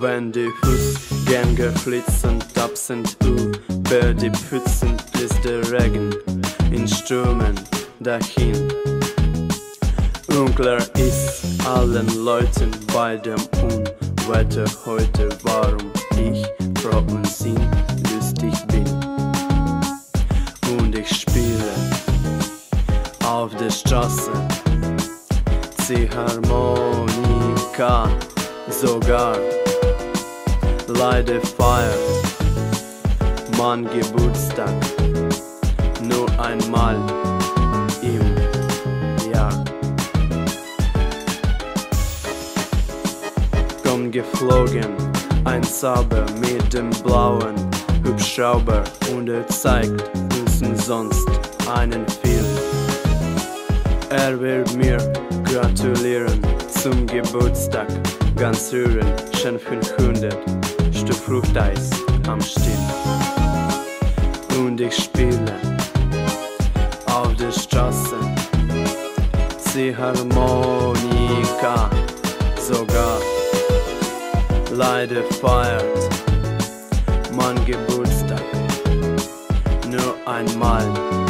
wenn die Fußgänger flitzen, tapsend über die Pfützen, bis der Regen in Stürmen dahin. Unklar ist allen Leuten bei dem Unwetter heute, warum ich froh und sinnlustig bin. Und ich spiele auf der Straße Ziehharmonika sogar. Leider feiert mein Geburtstag nur einmal im Jahr. Komm geflogen ein Zauber mit dem blauen Hubschrauber und zeigt uns umsonst einen Film. Wird mir gratulieren zum Geburtstag, ganz rührend, schon 500 Stück Fruchteis am Stiel. Und ich spiele auf der Straße Ziehharmonika sogar. Leider feiert mein Geburtstag nur einmal.